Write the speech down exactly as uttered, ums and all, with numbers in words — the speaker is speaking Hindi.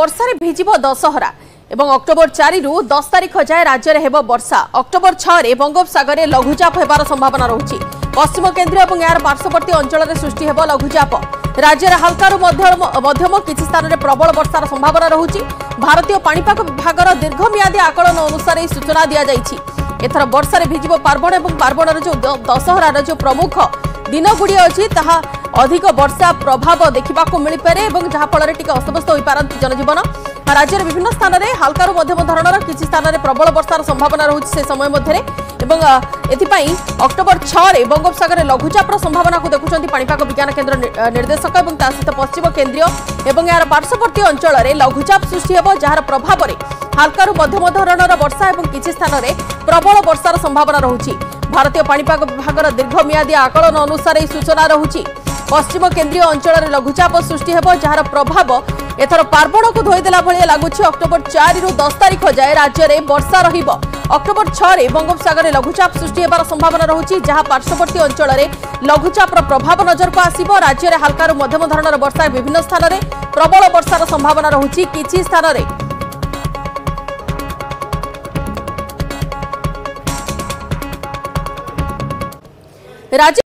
बर्षार भिज दशहरा एवं अक्टोबर चार रु दस तारीख जाए राज्य में होब वर्षा। अक्टोबर छः बंगोपसगर में लघुचाप होबार संभावना रही। पश्चिम केन्द्र और यार पार्श्वर्ती अंचल में सृष्टि होब लघुचाप। राज्य हल्का मध्यम किसी स्थान में प्रबल वर्षार संभावना रही। भारतीय पाणीपाग विभाग दीर्घमियादी आकलन अनुसार यह सूचना दी जाएगी। एथर वर्षार भिज पार्वण और पार्वणर जो दशहरार जो प्रमुख दिनगुड़ी अच्छी ताहा अधिक वर्षा प्रभाव देखा मिलपे और जहाँफल अस्तव्यस्त हो पारती जनजीवन। राज्य में विभिन्न स्थान में हल्का मध्यम धरणर किसी स्थान में प्रबल वर्षार संभावना रही से समय मध्य एपाई अक्टोबर छः बंगोपसगर में लघुचापर संभावना को देखुं पाणीपाग विज्ञान केन्द्र निर्देशक और सहित पश्चिम केन्द्रीय और यार पार्श्वर्ती अंचल में लघुचाप सृष्टि हो जार प्रभाव में हल्का मध्यम धरणर वर्षा और किसी स्थान में प्रबल वर्षार संभावना रही। भारतीय पाणीपाग विभाग दीर्घमियादी आकलन अनुसार यह सूचना रही। पश्चिम केन्द्रीय अंचल लघुचाप सृष्टि हो जार प्रभाव एथर पार्वण को धोईदेला भाया लगुच। अक्टोबर चार रु दस तारीख जाए राज्य में वर्षा रही। अक्टोबर छः बंगोपसगर में लघुचाप सृष्टि होबार संभावना रही जहाँ पार्श्वर्ती अंचल में लघुचापर प्रभाव नजर को आसव। राज्य में हल्का मध्यम धरणर वर्षा विभिन्न स्थान में प्रबल वर्षार संभावना रही किसी स्थान में। राज्य